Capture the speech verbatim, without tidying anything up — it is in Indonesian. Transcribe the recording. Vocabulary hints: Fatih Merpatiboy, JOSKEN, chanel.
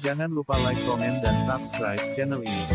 Jangan lupa like, komen, dan subscribe channel ini.